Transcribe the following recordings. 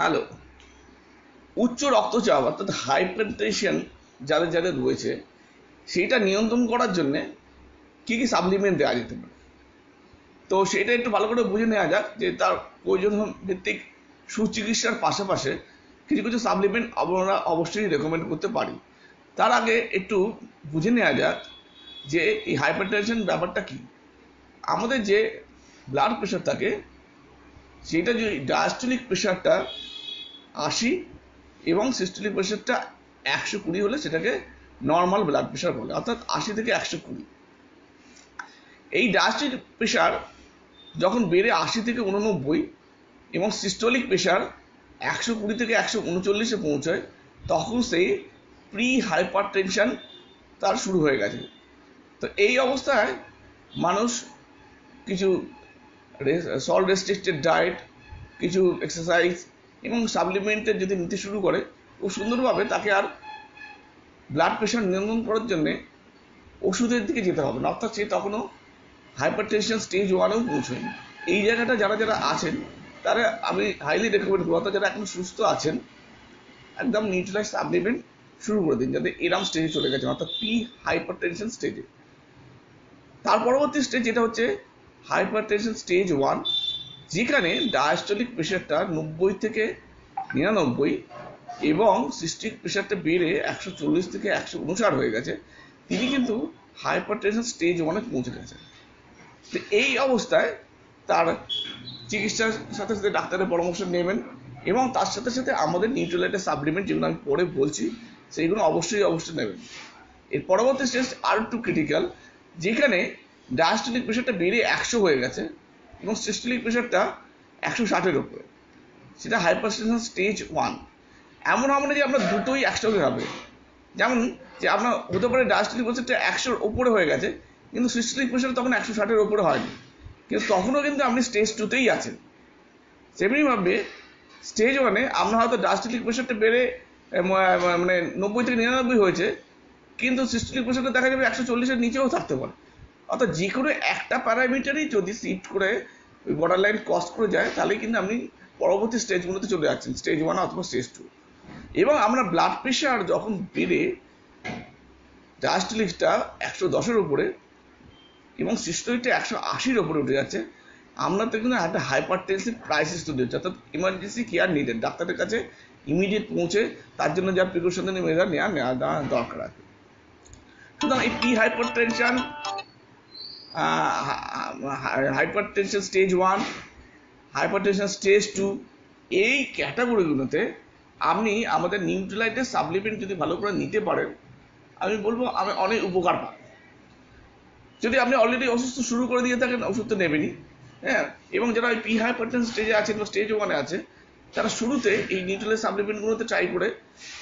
ভালো। উচ্চ রক্তচাপ অর্থাৎ হাইপারটেনশন যাদের যাদের রয়েছে সেটা নিয়ন্ত্রণ করার জন্যে কী কী সাপ্লিমেন্ট দেওয়া যেতে পারে, তো সেটা একটু ভালো করে বুঝে নেওয়া যাক যে তার প্রয়োজন ভিত্তিক সুচিকিৎসার পাশাপাশি কিছু কিছু সাপ্লিমেন্ট আমরা অবশ্যই রেকমেন্ড করতে পারি। তার আগে একটু বুঝে নেওয়া যাক যে এই হাইপারটেনশন ব্যাপারটা কী। আমাদের যে ব্লাড প্রেশার থাকে সেটা যদি ডায়াস্টোলিক প্রেশারটা 80 এবং সিস্টোলিক প্রেশারটা 120 হলে সেটাকে নর্মাল ব্লাড প্রেশার বলে, অর্থাৎ 80 থেকে 120। এই ডায়াস্টোলিক প্রেশার যখন বেড়ে 80 থেকে 89 এবং সিস্টোলিক প্রেশার 120 থেকে 139-এ পৌঁছায় তখন সেই প্রি হাইপারটেনশন তার শুরু হয়ে গেছে। তো এই অবস্থায় মানুষ কিছু সল্ট রেস্ট্রিক্টেড ডায়েট, কিছু এক্সারসাইজ এবং সাপ্লিমেন্টের যদি নিতে শুরু করে খুব সুন্দরভাবে তাকে আর ব্লাড প্রেশার নিয়ন্ত্রণ করার জন্যে ওষুধের দিকে যেতে হবে না, অর্থাৎ সে তখনও হাইপারটেনশন স্টেজ 1-এও পৌঁছয়নি। এই জায়গাটা যারা যারা আছেন তারা আমি হাইলি রেকমেন্ড করবো, অর্থাৎ যারা এখন সুস্থ আছেন একদম নিউট্রিলাইট সাপ্লিমেন্ট শুরু করে দিন যাতে এরম স্টেজে চলে গেছেন, অর্থাৎ প্রি হাইপারটেনশন স্টেজে। তার পরবর্তী স্টেজ যেটা হচ্ছে হাইপারটেনশন স্টেজ 1, যেখানে ডায়াস্টোলিক প্রেশারটা 90 থেকে 99 এবং সিস্টিক প্রেশারটা বেড়ে 140 থেকে 159 হয়ে গেছে, তিনি কিন্তু হাইপারটেনশন স্টেজ 1-এ পৌঁছে গেছেন। তো এই অবস্থায় তার চিকিৎসার সাথে সাথে ডাক্তারের পরামর্শ নেবেন এবং তার সাথে সাথে আমাদের নিউট্রিলাইটের সাপ্লিমেন্ট যেগুলো আমি পরে বলছি সেইগুলো অবশ্যই নেবেন। এর পরবর্তী স্টেজ আর একটু ক্রিটিক্যাল, যেখানে ডায়াস্টোলিক প্রেশারটা বেড়ে 100 হয়ে গেছে এবং সিস্টোলিক প্রেশারটা 160-এর উপরে, সেটা হাইপারটেনশন স্টেজ 1। এমন হবে না যে আপনার দুটোই একসঙ্গে হবে, যেমন যে আপনার হতে পারে ডায়াস্টোলিক প্রেশারটা 100-এর উপরে হয়ে গেছে কিন্তু সিস্টোলিক প্রেশার তখন 160-এর উপরে হয়নি, কিন্তু তখনও কিন্তু আপনি স্টেজ 2-তেই আছেন। সেমনিভাবে স্টেজ 1-এ আপনার হয়তো ডায়াস্টোলিক প্রেশারটা বেড়ে মানে 90 থেকে 99 হয়েছে কিন্তু সিস্টোলিক প্রেশারটা দেখা যাবে 140-এর নিচেও থাকতে পারে, অর্থাৎ যে কোনো একটা প্যারামিটারই যদি শিফট করে ওই বর্ডার লাইন ক্রস করে যায় তাহলে কিন্তু আপনি পরবর্তী স্টেজগুলোতে চলে যাচ্ছেন, স্টেজ 1 অথবা স্টেজ 2। এবং আমরা ব্লাড প্রেশার যখন বেড়ে ডায়াস্টোলিকটা 110-এর উপরে এবং সিস্টোলিকটা 180-র উপরে উঠে যাচ্ছে, আমরা তো কিন্তু একটা হাইপারটেনশন ক্রাইসিস তৈরি হচ্ছে, অর্থাৎ ইমার্জেন্সি কেয়ার নিডেড, ডাক্তারের কাছে ইমিডিয়েট পৌঁছে তার জন্য যা প্রিকশনারি মেজার নেওয়া দরকার আছে। সুতরাং এই pre hypertension, hypertension stage 1, hypertension stage 2, এই ক্যাটাগরিগুলোতে আপনি আমাদের নিউট্রিলাইটের সাপ্লিমেন্ট যদি ভালো করে নিতে পারেন আমি বলবো আমি অনেক উপকার পাব। যদি আপনি অলরেডি অসুস্থ শুরু করে দিয়ে থাকেন ওষুধ তো নেবেনই, হ্যাঁ, এবং যারা ওই প্রি হাইপারটেনশন স্টেজে আছেন বা স্টেজ 1-এ আছে তারা শুরুতে এই নিউট্রিলাইট সাপ্লিমেন্টগুলোতে ট্রাই করে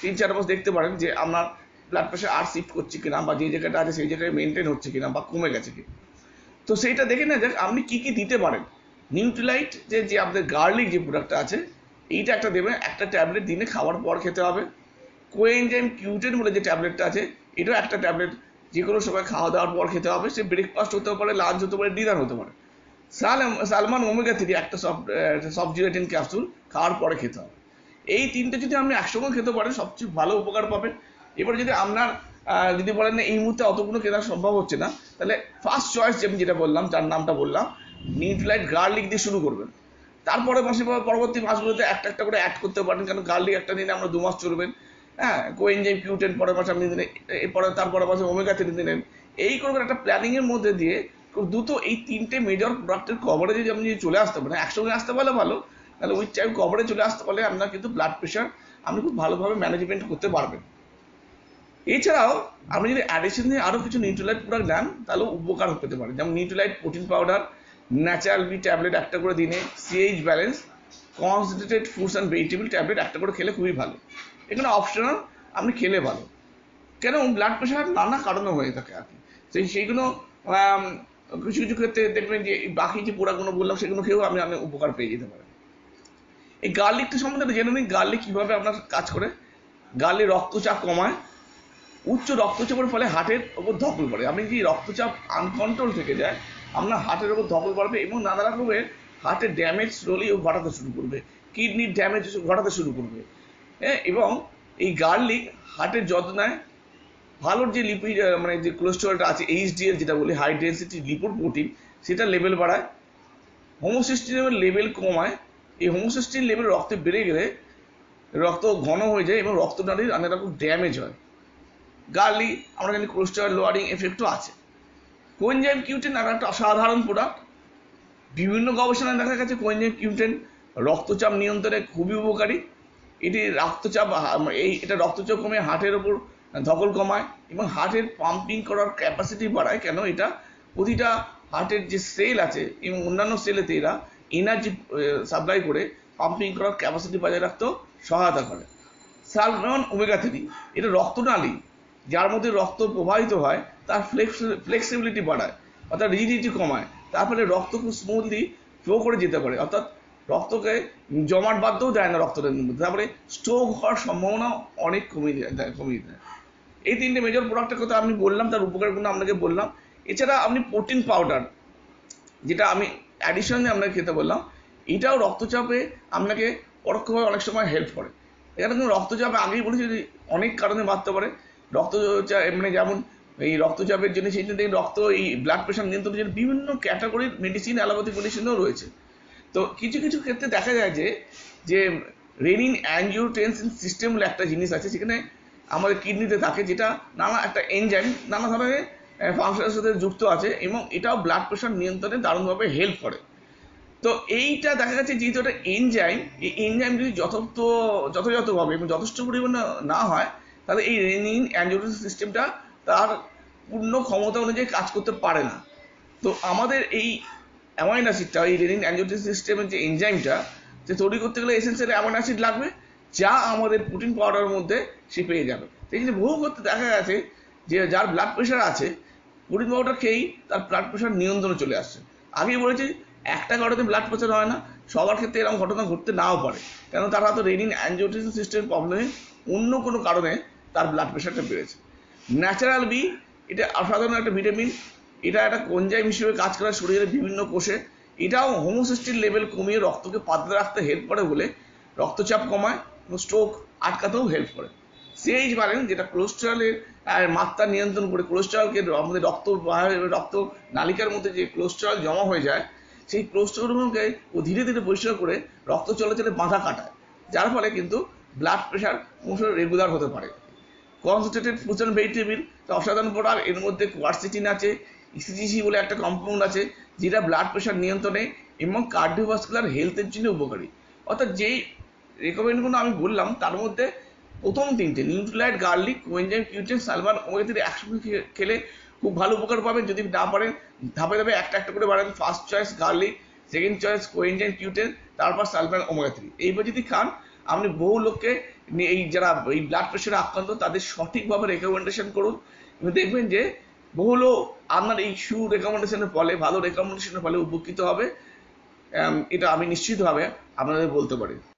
3-4 মাস দেখতে পারেন যে আপনার ব্লাড প্রেশার আর শিফট করছে কিনা বা যে জায়গাটা আছে সেই জায়গায় মেনটেন হচ্ছে কিনা বা কমে গেছে কিনা। তো সেইটা দেখে না যাক আপনি কী কী দিতে পারেন। নিউট্রিলাইট যে আপনাদের গার্লিক যে প্রোডাক্টটা আছে এইটা একটা দেবেন, একটা ট্যাবলেট দিনে খাওয়ার পর খেতে হবে। কোয়েনজাইম কিউ10 বলে যে ট্যাবলেটটা আছে এটাও একটা ট্যাবলেট যে কোনো সময় খাওয়া দাওয়ার পর খেতে হবে, সে ব্রেকফাস্ট হতে পারে, লাঞ্চ হতে পারে, ডিনার হতে পারে। সালমান ওমেগা 3 একটা সফট জিলেটিন ক্যাপসুল খাওয়ার পরে খেতে হবে। এই 3টে যদি আপনি একসঙ্গে খেতে পারেন সবচেয়ে ভালো উপকার পাবেন। এবার যদি আপনার যদি বলেন না এই মুহূর্তে অতগুলো কেনা সম্ভব হচ্ছে না, তাহলে ফার্স্ট চয়েস আমি যেটা বললাম, যার নামটা বললাম, নিউট্রিলাইট গার্লিক দিয়ে শুরু করবেন। তারপরে পরবর্তী মাসগুলোতে একটা করে অ্যাড করতে পারেন, কারণ গার্লিক একটা নিয়ে আমরা 2 মাস চলবেন, হ্যাঁ। কোএনজাইম কিউ10 পরের মাসে আপনি দিলেন, তারপরের মাসে ওমেগা 3 দিলেন, এই করবেন। একটা প্ল্যানিংয়ের মধ্যে দিয়ে খুব দ্রুত এই 3টে মেজর প্রোডাক্টের কভারেজে আপনি যদি চলে আসতে পারেন, একসঙ্গে আসতে পারলে ভালো, তাহলে উইথ টাইম কভারেজ চলে আসতে পারলে আপনার কিন্তু ব্লাড প্রেশার আপনি খুব ভালোভাবে ম্যানেজমেন্ট করতে পারবেন। এছাড়াও আপনি যদি অ্যাডিশন দিয়ে আরও কিছু নিউট্রিলাইট প্রোডাক্ট নেন তাহলে উপকার পেতে পারেন, যেমন Nutrilite protein powder, natural B tablet একটা করে দিনে, CH balance, concentrated foods and vegetable tablet একটা করে খেলে খুবই ভালো। এখানে অপশনাল, আপনি খেলে ভালো। কেন ব্লাড প্রেশার নানা কারণে হয়ে থাকে আর কি, সেইগুলো কিছু কিছু ক্ষেত্রে দেখবেন যে বাকি যে প্রোডাক্টগুলো বললাম সেগুলো খেয়েও আপনি অনেক উপকার পেয়ে যেতে পারেন। এই গার্লিকটা সম্বন্ধে জেনে নিন গার্লিক কীভাবে আপনার কাজ করে। গার্লিক রক্তচাপ কমায়, উচ্চ রক্তচাপের ফলে হার্টের ওপর ধকল পড়ে। আপনি যদি রক্তচাপ আনকন্ট্রোল থেকে যায় আপনার হার্টের ওপর ধকল পড়বে এবং নানা রকমের হার্টের ড্যামেজ স্লোলি ঘটাতে শুরু করবে, কিডনির ড্যামেজ ঘটাতে শুরু করবে। হ্যাঁ, এবং এই গার্লিক হার্টের যত্নায় ভালো যে লিপিড মানে যে কোলেস্ট্রলটা আছে এইচডিএল যেটা বলি হাই ডেন্সিটি লিপিড প্রোটিন, সেটা লেভেল বাড়ায়, হোমোসিস্টিনের লেভেল কমায়। এই হোমোসিস্টিন লেভেল রক্তে বেড়ে গেলে রক্ত ঘন হয়ে যায় এবং রক্তনালীর অনেক রকম ড্যামেজ হয়। গার্লিক আমরা জানি কোলেস্ট্রল লোয়ারিং এফেক্টও আছে। কোয়েনজাইম কিউটেন আর একটা অসাধারণ প্রোডাক্ট, বিভিন্ন গবেষণায় দেখা গেছে কোয়েনজাইম কিউটেন রক্তচাপ নিয়ন্ত্রণে খুবই উপকারী। এটি রক্তচাপ এটা রক্তচাপ কমে হার্টের ওপর ধকল কমায় এবং হার্টের পাম্পিং করার ক্যাপাসিটি বাড়ায়। কেন এটা প্রতিটা হার্টের যে সেল আছে এবং অন্যান্য সেলেতে এরা এনার্জি সাপ্লাই করে পাম্পিং করার ক্যাপাসিটি বজায় রাখতেও সহায়তা করে। সালমন ওমেগা 3 এটা রক্তনালী যার মধ্যে রক্ত প্রবাহিত হয় তার ফ্লেক্সিবিলিটি বাড়ায়, অর্থাৎ রিজিডিটি কমায়, তার ফলে রক্ত খুব স্মুথলি ফ্লো করে যেতে পারে, অর্থাৎ রক্তকে জমাট বাঁধতেও দেয় না রক্তটার মধ্যে, তারপরে স্ট্রোক হওয়ার সম্ভাবনা অনেক কমিয়ে দেয়। এই তিনটে মেজর প্রোডাক্টের কথা আমি বললাম, তার উপকারগুলো আপনাকে বললাম। এছাড়া আপনি প্রোটিন পাউডার যেটা আমি অ্যাডিশনে আপনাকে খেতে বললাম, এটাও রক্তচাপে আপনাকে পরোক্ষভাবে অনেক সময় হেল্প করে। এখানে কিন্তু রক্তচাপে আগেই বলেছি অনেক কারণে বাড়তে পারে, রক্তচাপ মানে যেমন এই রক্তচাপের জন্য সেই জন্য রক্ত এই ব্লাড প্রেশার নিয়ন্ত্রণের জন্য বিভিন্ন ক্যাটাগরির মেডিসিন অ্যালোপ্যাথি মেডিসিনও রয়েছে। তো কিছু কিছু ক্ষেত্রে দেখা যায় যে রেনিন অ্যাঞ্জিওটেনসিন সিস্টেম বলে একটা জিনিস আছে, সেখানে আমাদের কিডনিতে থাকে, যেটা নানা একটা এনজাইম নানা ধরনের ফাংশনের সাথে যুক্ত আছে এবং এটাও ব্লাড প্রেশার নিয়ন্ত্রণে দারুণভাবে হেল্প করে। তো এইটা দেখা যাচ্ছে যেহেতু একটা এনজাইম, এই এনজাইম যদি যথাযথভাবে এবং যথেষ্ট পরিমাণে না হয় তাহলে এই রেনিন অ্যাঞ্জিওটেনসিন সিস্টেমটা তার পূর্ণ ক্ষমতা অনুযায়ী কাজ করতে পারে না। তো আমাদের এই অ্যামাইনো অ্যাসিডটা এই রেনিন অ্যাঞ্জিওটেনসিন সিস্টেমের যে এনজাইমটা সে তৈরি করতে গেলে এসেন্সিয়াল অ্যামাইনো অ্যাসিড লাগবে, যা আমাদের প্রোটিন পাউডারের মধ্যে সে পেয়ে যাবে। সেই জন্য বহু ক্ষেত্রে দেখা গেছে যে যার ব্লাড প্রেশার আছে প্রোটিন পাউডার খেয়েই তার ব্লাড প্রেশার নিয়ন্ত্রণে চলে আসছে। আগেই বলেছি একটা ঘটনাতে ব্লাড প্রেশার হয় না, সবার ক্ষেত্রে এরকম ঘটনা ঘটতে নাও পারে, কেন তার হয়তো রেনিন অ্যাঞ্জিওটেনসিন সিস্টেমের প্রবলেমে অন্য কোনো কারণে তার ব্লাড প্রেশারটা বেড়েছে। ন্যাচারাল বি এটা অসাধারণ একটা ভিটামিন, এটা একটা কোনজাইম হিসেবে কাজ করে শরীরের বিভিন্ন কোষে, এটাও হোমোসিস্টিন লেভেল কমিয়ে রক্তকে পাতলা রাখতে হেল্প করে বলে রক্তচাপ কমায় এবং স্ট্রোক আটকাতেও হেল্প করে। সেজ বারেন যেটা কোলেস্ট্রলের মাত্রা নিয়ন্ত্রণ করে, কোলেস্ট্রলকে আমাদের রক্ত নালিকার মধ্যে যে কোলেস্ট্রল জমা হয়ে যায় সেই কোলেস্ট্রলকে ও ধীরে ধীরে পরিষ্কার করে রক্ত চলাচলে বাধা কাটায়, যার ফলে কিন্তু ব্লাড প্রেশার ক্রমশ রেগুলার হতে পারে। কনসেন্ট্রেটেড ফুডস অ্যান্ড ভেজিটেবল অসাধারণ প্রোডাক্ট, এর মধ্যে কোয়ারসিটিন আছে, ইসিজিসি বলে একটা কম্পাউন্ড আছে যেটা ব্লাড প্রেশার নিয়ন্ত্রণে এবং কার্ডিওভাস্কুলার হেলথের জন্য উপকারী। অর্থাৎ যেই রেকমেন্ডগুলো আমি বললাম তার মধ্যে প্রথম তিনটে Nutrilite, garlic, coenzyme Q ten, salmon omega 3 একসঙ্গে খেলে খুব ভালো উপকার পাবেন। যদি না পারেন ধাপে ধাপে একটা একটা করে বাড়ান, first choice garlic, second choice coenzyme Q ten, তারপর সালমান ওমেগা 3। এইবার যদি খান আপনি বহু লোককে এই যারা এই ব্লাড প্রেশারে আক্রান্ত তাদের সঠিকভাবে রেকমেন্ডেশন করুন, দেখবেন যে বহু লোক আপনার এই রেকমেন্ডেশনের ফলে ভালো রেকমেন্ডেশনের ফলে উপকৃত হবে, এটা আমি নিশ্চিতভাবে আপনাদের বলতে পারি।